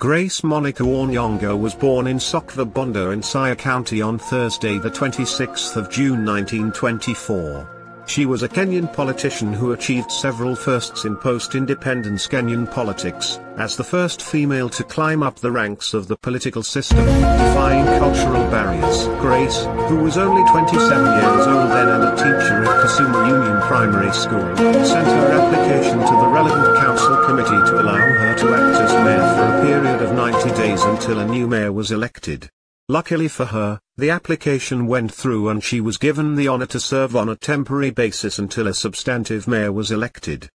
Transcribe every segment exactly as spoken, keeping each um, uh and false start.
Grace Monica Onyango was born in Sakwa Bondo in Siaya County on Thursday the twenty-sixth of June nineteen twenty-four. She was a Kenyan politician who achieved several firsts in post-independence Kenyan politics, as the first female to climb up the ranks of the political system, defying cultural barriers. Grace, who was only twenty-seven years old then and a teacher at Kasuma Union Primary School, sent her application to the relevant council committee to allow her to act as mayor for a period of ninety days until a new mayor was elected. Luckily for her, the application went through and she was given the honor to serve on a temporary basis until a substantive mayor was elected.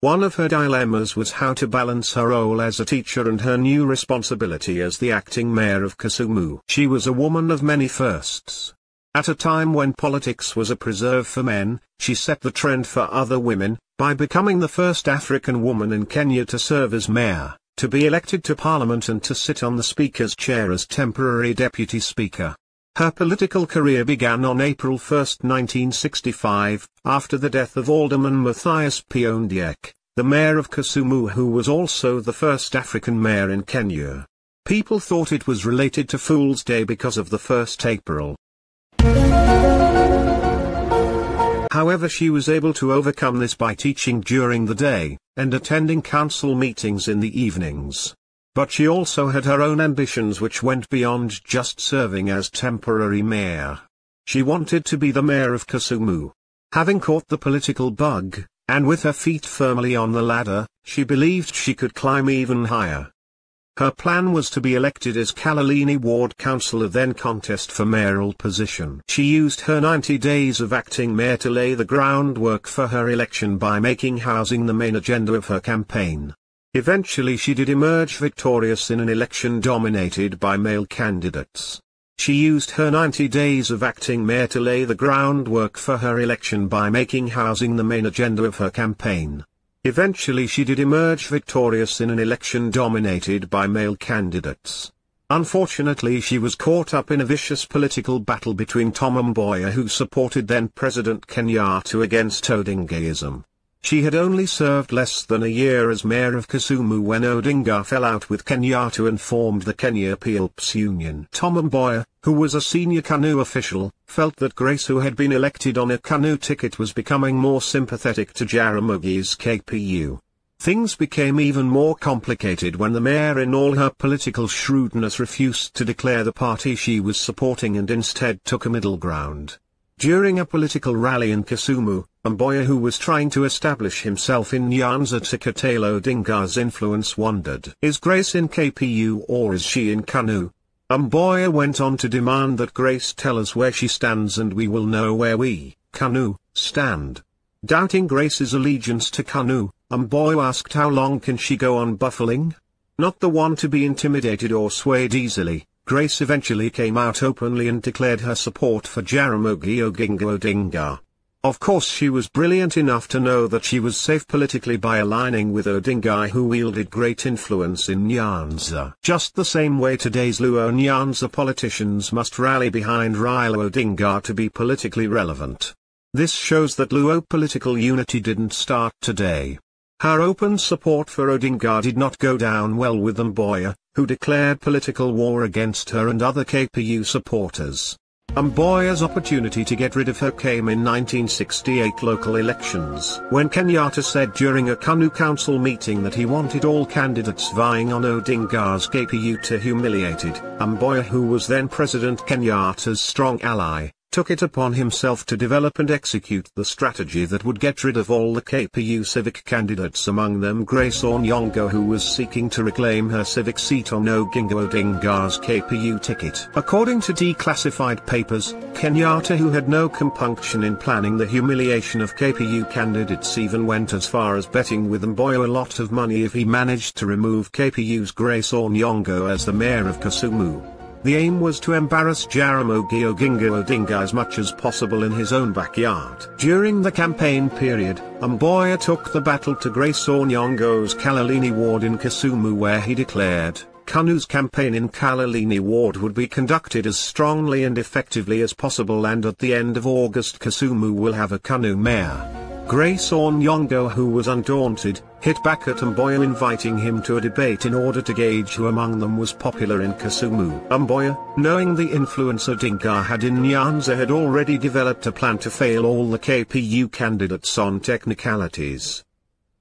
One of her dilemmas was how to balance her role as a teacher and her new responsibility as the acting mayor of Kisumu. She was a woman of many firsts. At a time when politics was a preserve for men, she set the trend for other women, by becoming the first African woman in Kenya to serve as mayor, to be elected to parliament and to sit on the speaker's chair as temporary deputy speaker. Her political career began on April first nineteen sixty-five, after the death of Alderman Matthias Piondiek, the mayor of Kisumu who was also the first African mayor in Kenya. People thought it was related to Fool's Day because of the first of April. However, she was able to overcome this by teaching during the day, and attending council meetings in the evenings. But she also had her own ambitions which went beyond just serving as temporary mayor. She wanted to be the mayor of Kisumu. Having caught the political bug, and with her feet firmly on the ladder, she believed she could climb even higher. Her plan was to be elected as Kaloleni Ward councillor then contest for mayoral position. She used her ninety days of acting mayor to lay the groundwork for her election by making housing the main agenda of her campaign. Eventually she did emerge victorious in an election dominated by male candidates. She used her ninety days of acting mayor to lay the groundwork for her election by making housing the main agenda of her campaign. Eventually she did emerge victorious in an election dominated by male candidates. Unfortunately, she was caught up in a vicious political battle between Tom Mboya, who supported then President Kenyatta, against Odingaism. She had only served less than a year as mayor of Kisumu when Odinga fell out with Kenyatta and formed the Kenya Peoples Union. Tom Mboya, who was a senior Kanu official, felt that Grace, who had been elected on a Kanu ticket, was becoming more sympathetic to Jaramogi's K P U. Things became even more complicated when the mayor, in all her political shrewdness, refused to declare the party she was supporting and instead took a middle ground. During a political rally in Kisumu, Mboya, who was trying to establish himself in Nyanza to curtail Odinga's influence, wondered, "Is Grace in K P U or is she in Kanu?" Mboya went on to demand that Grace tell us where she stands and we will know where we, Kanu, stand. Doubting Grace's allegiance to Kanu, Mboya asked how long can she go on buffling? Not the one to be intimidated or swayed easily, Grace eventually came out openly and declared her support for Jaramogi Oginga Odinga. Of course, she was brilliant enough to know that she was safe politically by aligning with Odinga, who wielded great influence in Nyanza. Just the same way today's Luo Nyanza politicians must rally behind Raila Odinga to be politically relevant. This shows that Luo political unity didn't start today. Her open support for Odinga did not go down well with Mboya, who declared political war against her and other K P U supporters. Mboya's opportunity to get rid of her came in nineteen sixty-eight local elections, when Kenyatta said during a Kanu council meeting that he wanted all candidates vying on Odinga's K P U to humiliate it. Mboya, who was then President Kenyatta's strong ally, took it upon himself to develop and execute the strategy that would get rid of all the K P U civic candidates, among them Grace Onyango, who was seeking to reclaim her civic seat on Oginga Odinga's K P U ticket. According to declassified papers, Kenyatta, who had no compunction in planning the humiliation of K P U candidates, even went as far as betting with Mboya a lot of money if he managed to remove K P U's Grace Onyango as the mayor of Kisumu. The aim was to embarrass Jaramogi Oginga Odinga as much as possible in his own backyard. During the campaign period, Mboya took the battle to Grace Onyango's Kaloleni Ward in Kisumu, where he declared, Kanu's campaign in Kaloleni Ward would be conducted as strongly and effectively as possible, and at the end of August Kisumu will have a Kanu mayor. Grace Onyango, who was undaunted, hit back at Mboya, inviting him to a debate in order to gauge who among them was popular in Kisumu. Mboya, knowing the influence Odinga had in Nyanza, had already developed a plan to fail all the K P U candidates on technicalities.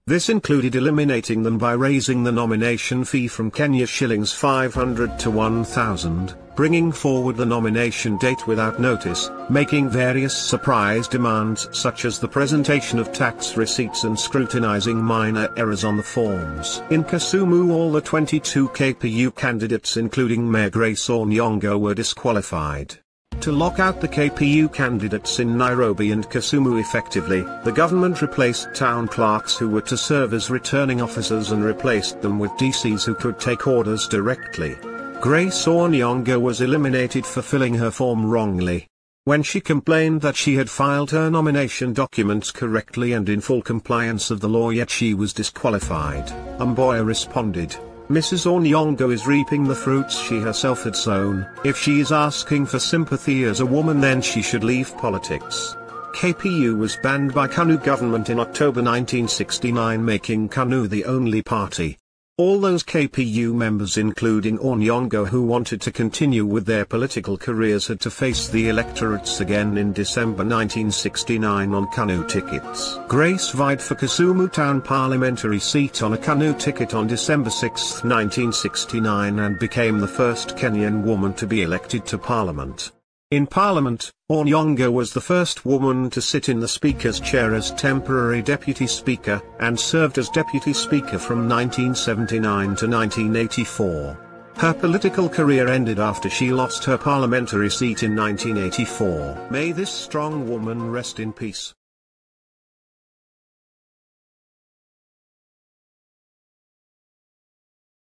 This included eliminating them by raising the nomination fee from Kenya shillings five hundred to one thousand, bringing forward the nomination date without notice, making various surprise demands such as the presentation of tax receipts and scrutinizing minor errors on the forms. In Kisumu, all the twenty-two K P U candidates, including Mayor Grace Onyango, were disqualified. To lock out the K P U candidates in Nairobi and Kisumu effectively, the government replaced town clerks who were to serve as returning officers and replaced them with D Cs who could take orders directly. Grace Onyango was eliminated for filling her form wrongly. When she complained that she had filed her nomination documents correctly and in full compliance of the law, yet she was disqualified, Mboya responded, "Missus Onyango is reaping the fruits she herself had sown. If she is asking for sympathy as a woman, then she should leave politics." K P U was banned by Kanu government in October nineteen sixty-nine, making Kanu the only party. All those K P U members, including Onyango, who wanted to continue with their political careers, had to face the electorates again in December nineteen sixty-nine on Kanu tickets. Grace vied for Kisumu town parliamentary seat on a Kanu ticket on December sixth nineteen sixty-nine and became the first Kenyan woman to be elected to parliament. In parliament, Onyango was the first woman to sit in the Speaker's chair as temporary Deputy Speaker, and served as Deputy Speaker from nineteen seventy-nine to nineteen eighty-four. Her political career ended after she lost her parliamentary seat in nineteen eighty-four. May this strong woman rest in peace.